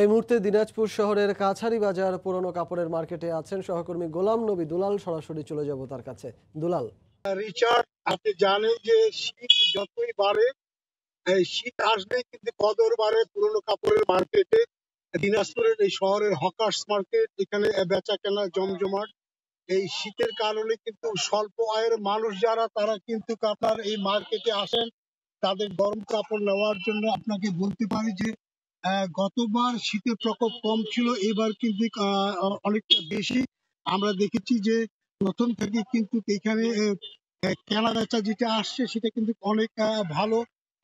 এই মুহূর্তে দিনাজপুর শহরের কাছারি বাজার পুরনো কাপড়ের মার্কেটে আছেন সহকর্মী গোলাম নবী দুলাল। সরাসরি চলে যাব তার কাছে। দুলাল, রিচার্ড, আপনি জানেন যে শীত যতই বাড়ে, শীত আসলেই কিন্তু কদর বাড়ে পুরনো কাপড়ের মার্কেটে। দিনাজপুরের এই শহরের হকার্স মার্কেট, এখানে বেচা কেনা জমজমাট। এই শীতের কারণে কিন্তু স্বল্প আয়ের মানুষ যারা, তারা কিন্তু আপনার এই মার্কেটে আসেন তাদের গরম কাপড় নেওয়ার জন্য। আপনাকে বলতে পারি যে গতবার শীতের প্রকোপ কম ছিল, এবার কিন্তু অনেকটা বেশি। আমরা দেখেছি যে প্রথম থেকে কিন্তু এখানে কেনা বেচা যেটা আসছে সেটা কিন্তু অনেক ভালো,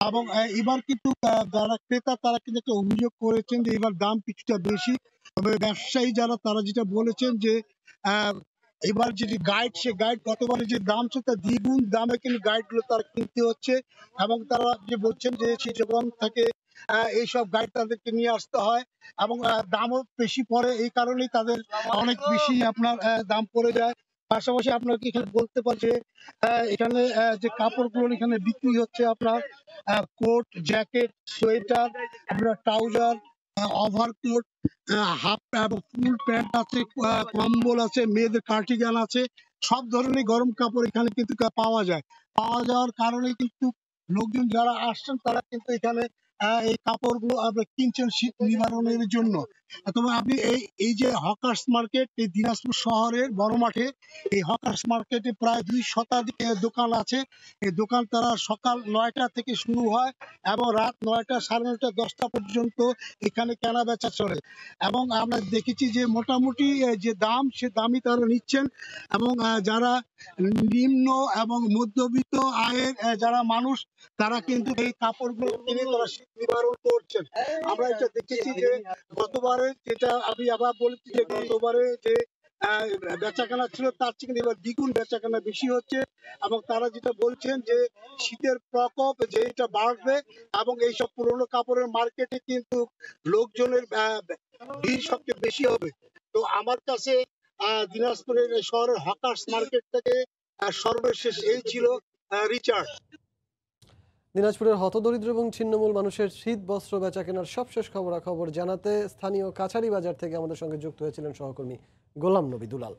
এবং এবার কিন্তু যারা ক্রেতা তারা কিন্তু একটা অভিযোগ করেছেন যে এবার দাম কিছুটা বেশি। তবে ব্যবসায়ী যারা, তারা যেটা বলেছেন যে এবার যদি গাইড, সে গাইড গতবারে যে দাম ছিল তার দ্বিগুণ দামে কিন্তু গাইডগুলো তারা কিনতে হচ্ছে, এবং তারা যে বলছেন যে চিটাগং থেকে এইসব গাইড তাদেরকে নিয়ে আসতে হয় এবং দামও বেশি পড়ে। এই কারণেই তাদের অনেক বেশি আপনার দাম পড়ে যায়। পাশাপাশি আপনাকে এখানে বলতে পারছি এখানে যে কাপড়গুলো এখানে বিক্রি হচ্ছে আপনার কোট, জ্যাকেট, সোয়েটার, আপনার trouser, overcoat, half full pant আছে, কম্বল আছে, মেয়েদের কার্টিগান আছে, সব ধরনের গরম কাপড় এখানে কিন্তু পাওয়া যায়। পাওয়া যাওয়ার কারণে কিন্তু লোকজন যারা আসছেন তারা কিন্তু এখানে এই কাপড়গুলো আপনারা কিনছেন শীত নিবারণের জন্য। তবে আপনি এই যে হকার্স মার্কেট, এই দিনাজপুর শহরের বড় মাঠে এই হকার্স মার্কেটে প্রায় 2 শতাধিক দোকান আছে। এই দোকান তারা সকাল 9টা থেকে শুরু হয় এবং রাত 9টা, 9:30, 10টা পর্যন্ত এখানে কেনা বেচা চলে। এবং আমরা দেখেছি যে মোটামুটি যে দাম, সে দামই তারা নিচ্ছেন, এবং যারা নিম্ন এবং মধ্যবিত্ত আয়ের যারা মানুষ তারা কিন্তু এই কাপড়গুলো কিনে তারা শীত নিবারণ করছেন। আমরা এটা দেখেছি যে গতবারে, যেটা আমি আবার বলেছি যে গতবারে যে বেচাকেনা ছিল তার থেকে এবার দ্বিগুণ বেচাকেনা বেশি হচ্ছে, এবং তারা যেটা বলছেন যে শীতের প্রকোপ যেটা বাড়বে এবং এইসব পুরনো কাপড়ের মার্কেটে কিন্তু লোকজনের ভিড় সবচেয়ে বেশি হবে। তো আমার কাছে দিনাজপুরের শহরের হকার্স মার্কেট থেকে সর্বশেষ এই ছিল রিচার্ড। দিনাজপুরের হতদরিদ্র এবং ছিন্নমূল মানুষের শীত বস্ত্র বেচা কেনার সবশেষ খবরাখবর জানাতে স্থানীয় কাছারি বাজার থেকে আমাদের সঙ্গে যুক্ত হয়েছিলেন সহকর্মী গোলাম নবী দুলাল।